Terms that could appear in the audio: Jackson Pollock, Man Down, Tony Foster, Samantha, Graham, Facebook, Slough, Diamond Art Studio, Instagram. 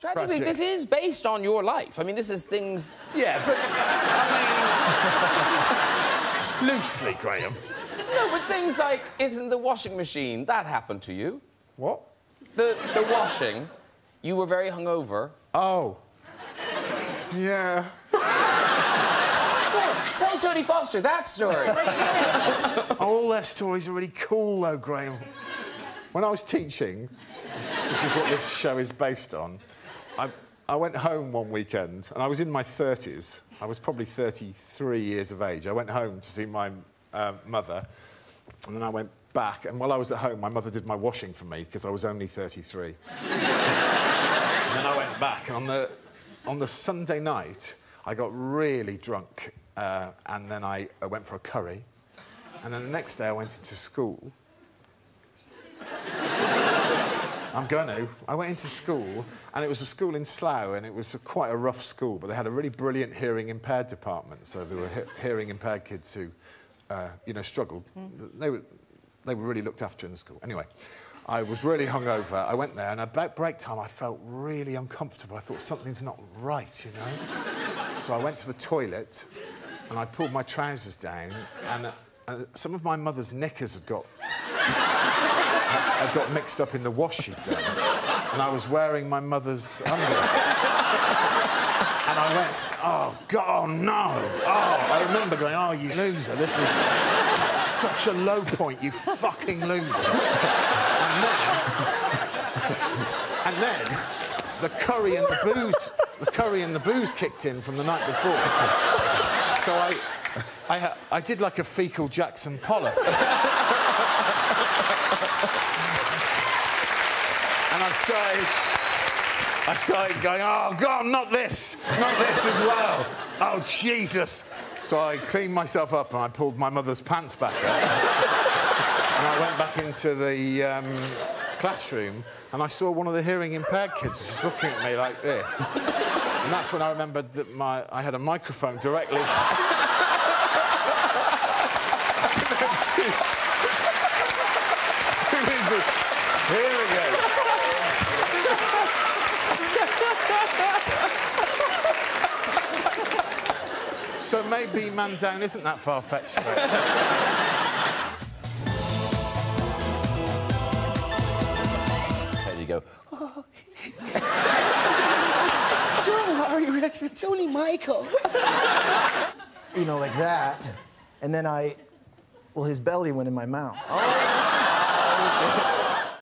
Tragically, this is based on your life. I mean, this is things... Yeah, but... I mean... Loosely, Graham. No, but things like, isn't the washing machine... That happened to you. What? The washing. You were very hungover. Oh. Yeah. Tell Tony Foster that story. All their stories are really cool, though, Graham. When I was teaching, which is what this show is based on, I went home one weekend, and I was in my 30s. I was probably 33 years of age. I went home to see my mother, and then I went back. And while I was at home, my mother did my washing for me, because I was only 33. And then I went back, and on the Sunday night, I got really drunk, and then I went for a curry. And then the next day, I went into school. I'm going to. I went into school, and it was a school in Slough, and it was quite a rough school, but they had a really brilliant hearing-impaired department, so there were hearing-impaired kids who, you know, struggled. Mm. They were really looked after in the school. Anyway, I was really hungover. I went there, and about break time, I felt really uncomfortable. I thought, something's not right, you know? So I went to the toilet, and I pulled my trousers down, and some of my mother's knickers had got... I got mixed up in the wash she'd done, and I was wearing my mother's underwear. And I went, oh, God, oh, no. Oh, I remember going, oh, you loser, this is such a low point, you fucking loser. And then the curry and the booze kicked in from the night before. So I did like a fecal Jackson Pollock. And I started going, oh, God, not this as well. Oh, Jesus. So I cleaned myself up and I pulled my mother's pants back up. And I went back into the classroom and I saw one of the hearing-impaired kids just looking at me like this. And that's when I remembered that I had a microphone directly... Here we go. So maybe Man Down isn't that far-fetched, but... There you go. Oh. Don't worry, Rex, it's only Michael. You know, like that. And then well, his belly went in my mouth. Oh.